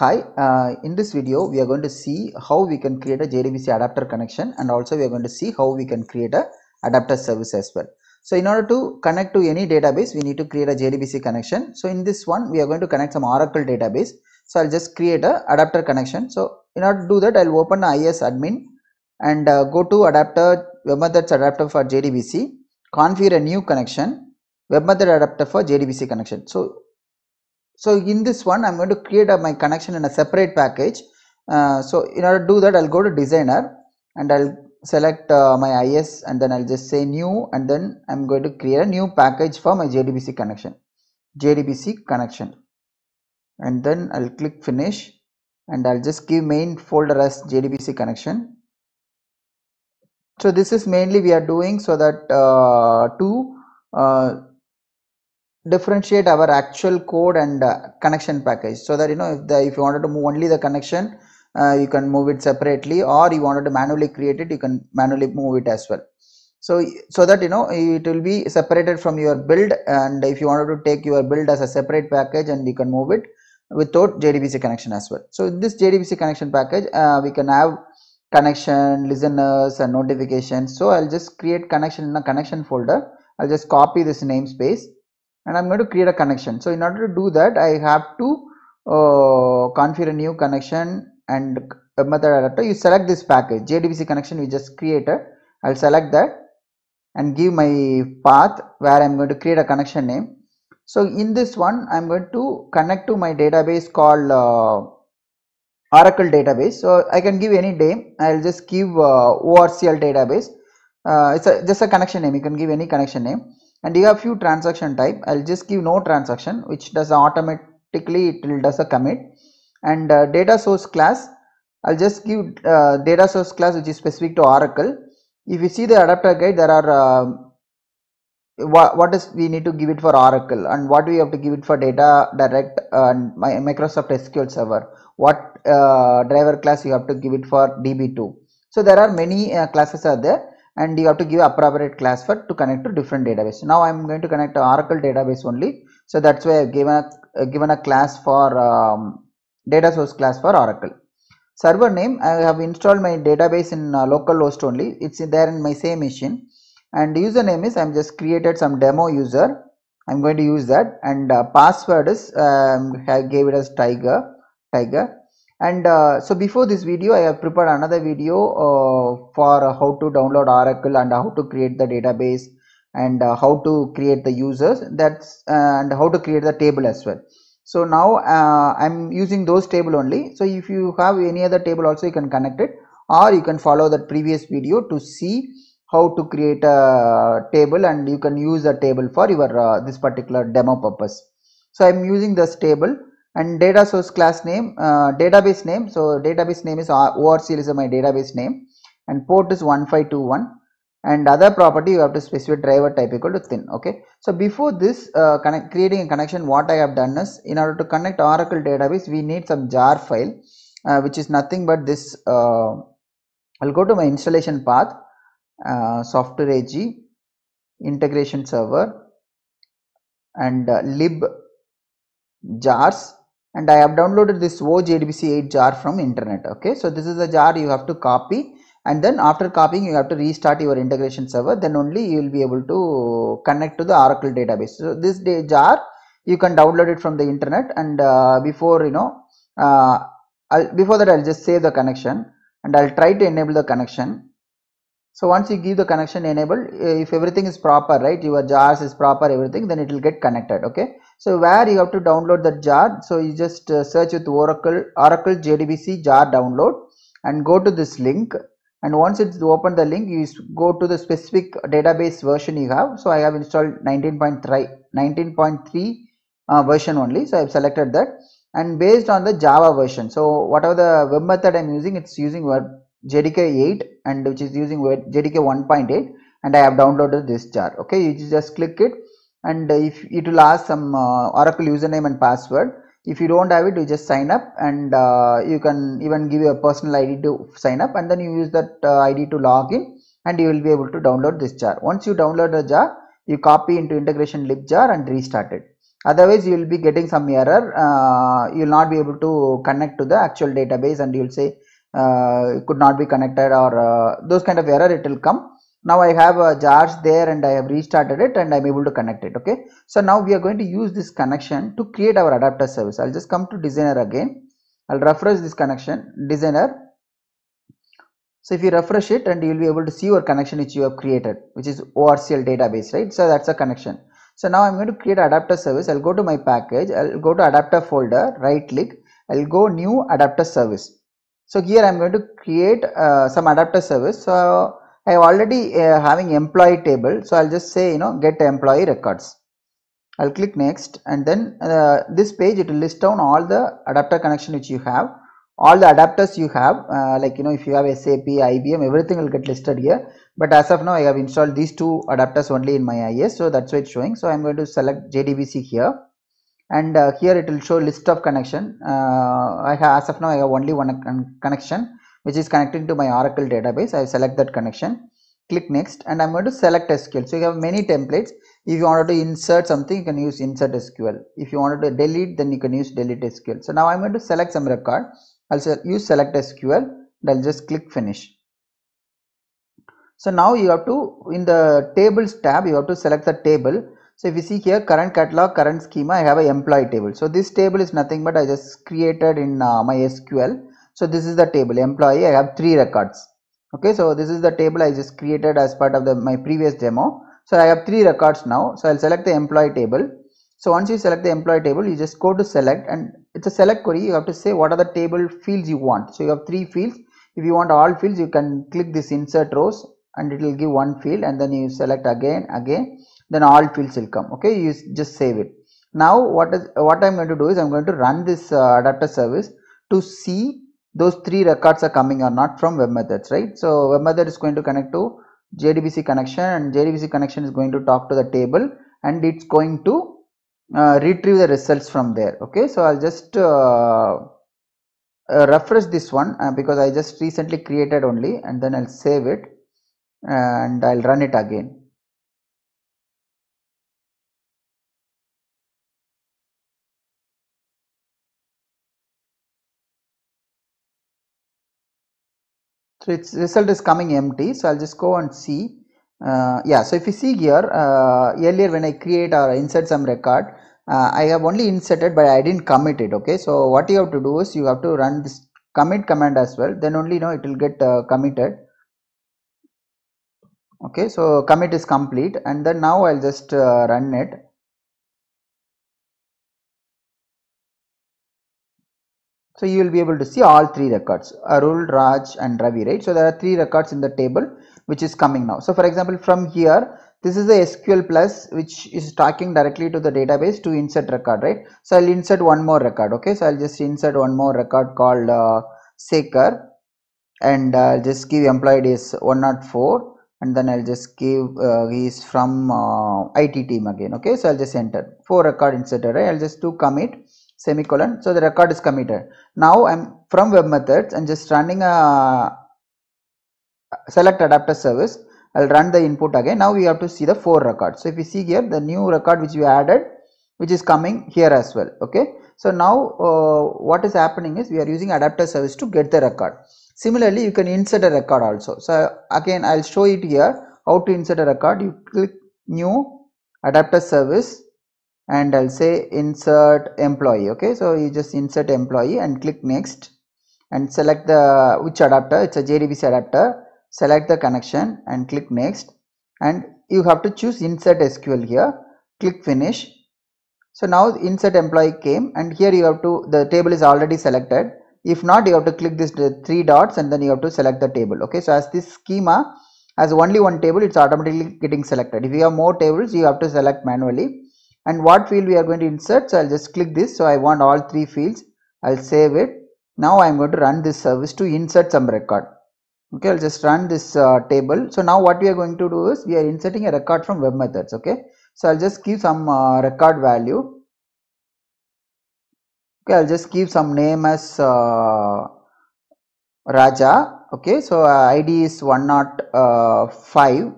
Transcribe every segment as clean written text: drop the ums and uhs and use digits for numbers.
Hi, in this video we are going to see how we can create a JDBC adapter connection, and also we are going to see how we can create a adapter service as well. So in order to connect to any database, we need to create a JDBC connection. So in this one we are going to connect some Oracle database. So I'll just create a adapter connection. So in order to do that, I'll open IS admin and go to adapter, WebMethods adapter for JDBC, configure a new connection, WebMethod adapter for JDBC connection. So in this one I'm going to create my connection in a separate package. So in order to do that, I'll go to Designer and I'll select my IS, and then I'll just say new, and then I'm going to create a new package for my JDBC connection, and then I'll click finish, and I'll just give main folder as JDBC connection. So this is mainly we are doing so that to differentiate our actual code and connection package, so that if you wanted to move only the connection, you can move it separately, or you wanted to manually create it, you can manually move it as well. So that it will be separated from your build, and if you wanted to take your build as a separate package, and you can move it without JDBC connection as well. So this JDBC connection package, we can have connection, listeners, and notifications. So I'll just create connection in a connection folder. I'll just copy this namespace, and I'm going to create a connection. So in order to do that, I have to configure a new connection and WebMethod adapter. You select this package JDBC connection we just created. I'll select that and give my path where I'm going to create a connection name. So in this one I'm going to connect to my database called Oracle database. So I can give any name. I'll just give ORCL database. It's just a connection name. You can give any connection name. And you have few transaction type. I'll just give no transaction, which does automatically, it will does a commit. And data source class, I'll just give data source class which is specific to Oracle. If you see the adapter guide, there are what is we need to give it for Oracle, and what we have to give it for data direct and Microsoft SQL server, what driver class you have to give it for DB2. So there are many classes are there, and you have to give appropriate class for to connect to different database. Now I'm going to connect to Oracle database only, so that's why I've given a class for data source class for Oracle. Server name, I have installed my database in localhost only. It's there in my same machine. And username is, I'm just created some demo user. I'm going to use that. And password is, I gave it as Tiger. And so before this video, I have prepared another video for how to download Oracle and how to create the database, and how to create the users, and how to create the table as well. So now I'm using those table only. So if you have any other table also, you can connect it, or you can follow that previous video to see how to create a table, and you can use a table for your this particular demo purpose. So I'm using this table. And data source class name, database name. So database name is ORCL is my database name, and port is 1521. And other property, you have to specify driver type equal to thin. Okay. So before this creating a connection, what I have done is, in order to connect Oracle database, we need some jar file, which is nothing but this. I'll go to my installation path, software AG, integration server, and lib jars, and I have downloaded this ojdbc8 jar from internet. Okay, so this is a jar you have to copy, and then after copying you have to restart your integration server, then only you will be able to connect to the Oracle database. So this jar you can download it from the internet, and before that I'll just save the connection, and I'll try to enable the connection. So once you give the connection enabled, if everything is proper, right, your jars is proper, everything, then it will get connected. Okay, so where you have to download the jar, so you just search with Oracle JDBC jar download, and go to this link, and once it's open the link, you go to the specific database version you have. So I have installed 19.3 version only, so I've selected that, and based on the Java version. So whatever the web method I'm using, it's using JDK 8, and which is using JDK 1.8, and I have downloaded this jar. Okay, you just click it, and if it will ask some Oracle username and password. If you don't have it, you just sign up, and you can even give your personal ID to sign up, and then you use that ID to log in, and you will be able to download this jar. Once you download the jar, you copy into integration lib jar and restart it. Otherwise you will be getting some error, you will not be able to connect to the actual database and you will say it could not be connected, or those kind of error it will come. Now I have jars there and I have restarted it and I am able to connect it. Okay, so now we are going to use this connection to create our adapter service. I will just come to Designer again. I will refresh this connection, Designer. So if you refresh it, and you will be able to see your connection which you have created, which is ORCL database, right? So that's a connection. So now I'm going to create adapter service. I'll go to my package, I'll go to adapter folder, right click, I'll go new adapter service. So here I'm going to create some adapter service. So I already having employee table, so I'll just say, you know, get employee records. I'll click next, and then this page it will list down all the adapter connection which you have, all the adapters you have, like, you know, if you have SAP, IBM, everything will get listed here. But as of now I have installed these two adapters only in my IIS, so that's why it's showing. So I'm going to select JDBC here, and here it will show list of connection. As of now I have only one connection which is connecting to my Oracle database. I select that connection, click next, and I'm going to select SQL. So you have many templates. If you wanted to insert something, you can use insert SQL. If you wanted to delete, then you can use delete SQL. So now I'm going to select some record. I'll use select SQL and I'll just click finish. So now you have to, in the tables tab, you have to select the table. So if you see here, current catalog, current schema, I have a employee table. So this table is nothing but I just created in my SQL. So this is the table employee, I have 3 records. Okay, so this is the table I just created as part of my previous demo. So I have 3 records now. So I'll select the employee table. So once you select the employee table, you just go to select, and it's a select query. You have to say what are the table fields you want. So you have 3 fields. If you want all fields, you can click this insert rows and it will give 1 field, and then you select again, then all fields will come. Okay, you just save it. Now what I'm going to do is I'm going to run this adapter service to see those 3 records are coming or not from WebMethods, right? So WebMethod is going to connect to JDBC connection, and JDBC connection is going to talk to the table, and it's going to retrieve the results from there. Okay, so I'll just refresh this one because I just recently created only, and then I'll save it and I'll run it again. So its result is coming empty, so I'll just go and see. Yeah, so if you see here, earlier when I create or insert some record, I have only inserted but I didn't commit it. Okay, so what you have to do is you have to run this commit command as well, then only, you know, it will get committed. Okay, so commit is complete, and then now I'll just run it. So you will be able to see all 3 records, Arul, Raj and Ravi, right? So there are 3 records in the table which is coming now. So for example, from here, this is the SQL plus which is talking directly to the database to insert record, right? So I'll insert one more record. Okay, so I'll just insert one more record called Sekar, and I'll just give employee is 104, and then I'll just give he is from IT team again. Okay, so I'll just enter 4 record inserted, right? I'll just do commit semicolon, so the record is committed. Now I'm from WebMethods and just running a select adapter service. I'll run the input again. Now we have to see the 4 records. So if you see here, the new record which we added, which is coming here as well. Okay, so now what is happening is we are using adapter service to get the record. Similarly, you can insert a record also. So again, I'll show it here how to insert a record. You click new adapter service and I'll say insert employee. Okay, so you just insert employee and click next and select the which adapter. It's a JDBC adapter. Select the connection and click next, and you have to choose insert SQL here, click finish. So now insert employee came, and here you have to, the table is already selected. If not, you have to click this 3 dots and then you have to select the table. Okay, so as this schema has only one table, it's automatically getting selected. If you have more tables, you have to select manually. And what field we are going to insert, so I'll just click this. So I want all 3 fields. I'll save it. Now I'm going to run this service to insert some record. Okay, I'll just run this table. So now what we are going to do is we are inserting a record from WebMethods. Okay, so I'll just give some record value. Okay, I'll just give some name as Raja, Okay, so ID is 105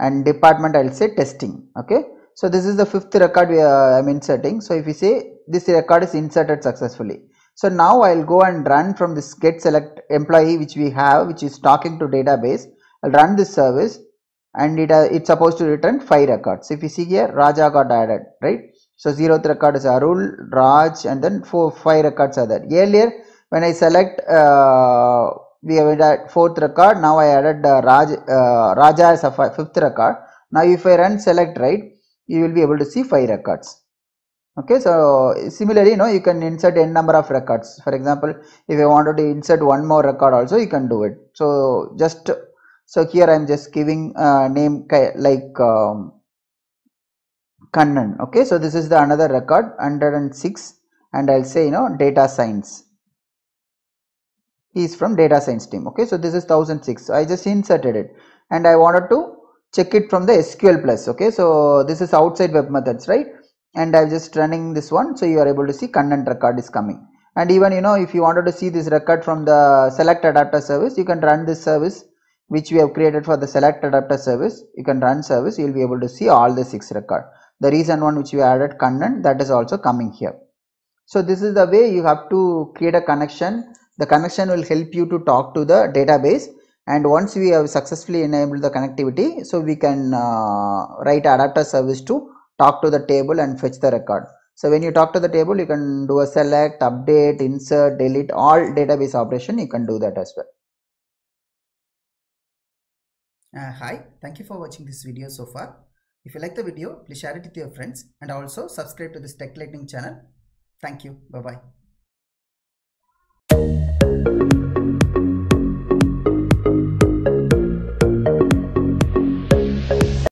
and department I'll say testing. Okay, so this is the fifth record I'm inserting. So if you say this record is inserted successfully. So now I'll go and run from this get select employee which we have, which is talking to database. I'll run this service and it's supposed to return 5 records. If you see here, Raja got added, right? So 0th record is Arul, Raj, and then 5 records are there. Earlier when I select we have added 4th record. Now I added Raja as a 5th record. Now if I run select right, you will be able to see 5 records. Okay, so similarly, you know, you can insert n number of records. For example, if you wanted to insert one more record also, you can do it. So just so here I am just giving name like Kannan. Okay, so this is the another record 106, and I'll say, you know, data science. He is from data science team. Okay, so this is 1006. So I just inserted it, and I wanted to check it from the SQL plus. Okay, so this is outside web methods, right? And I'm just running this one, so you are able to see content record is coming. And even, you know, if you wanted to see this record from the select adapter service, you can run this service which we have created for the select adapter service. You can run service, you'll be able to see all the 6 record. The recent one which we added content, that is also coming here. So this is the way you have to create a connection. The connection will help you to talk to the database, and once we have successfully enabled the connectivity, so we can write adapter service to talk to the table and fetch the record. So when you talk to the table, you can do a select, update, insert, delete, all database operation you can do that as well. Hi, thank you for watching this video so far. If you like the video, please share it with your friends and also subscribe to this Techlightning channel. Thank you. Bye bye.